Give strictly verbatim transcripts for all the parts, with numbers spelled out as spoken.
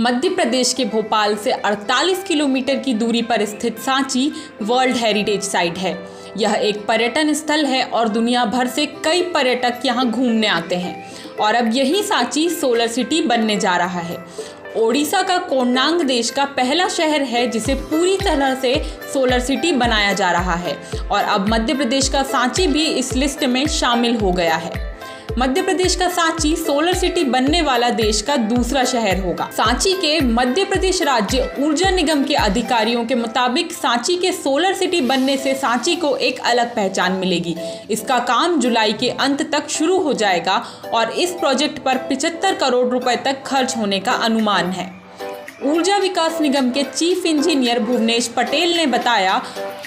मध्य प्रदेश के भोपाल से अड़तालीस किलोमीटर की दूरी पर स्थित सांची वर्ल्ड हेरिटेज साइट है। यह एक पर्यटन स्थल है और दुनिया भर से कई पर्यटक यहां घूमने आते हैं और अब यही सांची सोलर सिटी बनने जा रहा है। ओडिशा का कोंडांग देश का पहला शहर है जिसे पूरी तरह से सोलर सिटी बनाया जा रहा है और अब मध्य प्रदेश का सांची भी इस लिस्ट में शामिल हो गया है। मध्य प्रदेश का सांची सोलर सिटी बनने वाला देश का दूसरा शहर होगा। सांची के मध्य प्रदेश राज्य ऊर्जा निगम के अधिकारियों के मुताबिक सांची के सोलर सिटी बनने से सांची को एक अलग पहचान मिलेगी। इसका काम जुलाई के अंत तक शुरू हो जाएगा और इस प्रोजेक्ट पर पचहत्तर करोड़ रुपए तक खर्च होने का अनुमान है। ऊर्जा विकास निगम के चीफ इंजीनियर भुवनेश पटेल ने बताया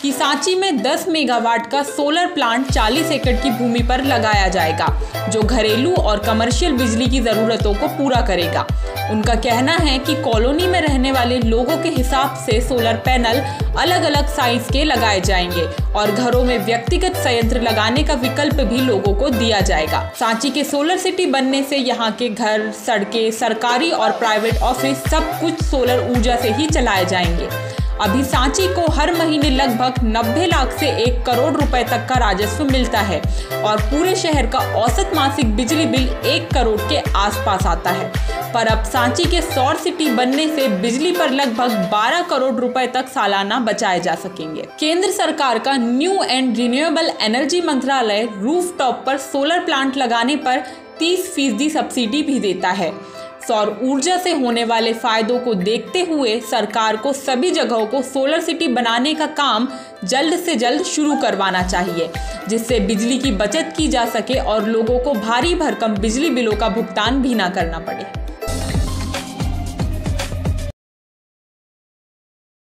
कि सांची में दस मेगावाट का सोलर प्लांट चालीस एकड़ की भूमि पर लगाया जाएगा, जो घरेलू और कमर्शियल बिजली की ज़रूरतों को पूरा करेगा। उनका कहना है कि कॉलोनी में रहने वाले लोगों के हिसाब से सोलर पैनल अलग अलग साइज के लगाए जाएंगे और घरों में व्यक्तिगत संयंत्र लगाने का विकल्प भी लोगों को दिया जाएगा। सांची के सोलर सिटी बनने से यहाँ के घर, सड़कें, सरकारी और प्राइवेट ऑफिस सब कुछ सोलर ऊर्जा से ही चलाए जाएंगे। अभी सांची को हर महीने लगभग नब्बे लाख से एक करोड़ रुपए तक का राजस्व मिलता है और पूरे शहर का औसत मासिक बिजली बिल एक करोड़ के आसपास आता है, पर अब सांची के सौर सिटी बनने से बिजली पर लगभग बारह करोड़ रुपए तक सालाना बचाए जा सकेंगे। केंद्र सरकार का न्यू एंड रिन्यूएबल एनर्जी मंत्रालय रूफटॉप पर सोलर प्लांट लगाने पर तीस फीसदी सब्सिडी भी देता है। सौर ऊर्जा से होने वाले फायदों को देखते हुए सरकार को सभी जगहों को सोलर सिटी बनाने का काम जल्द से जल्द शुरू करवाना चाहिए, जिससे बिजली की बचत की जा सके और लोगों को भारी भरकम बिजली बिलों का भुगतान भी ना करना पड़े।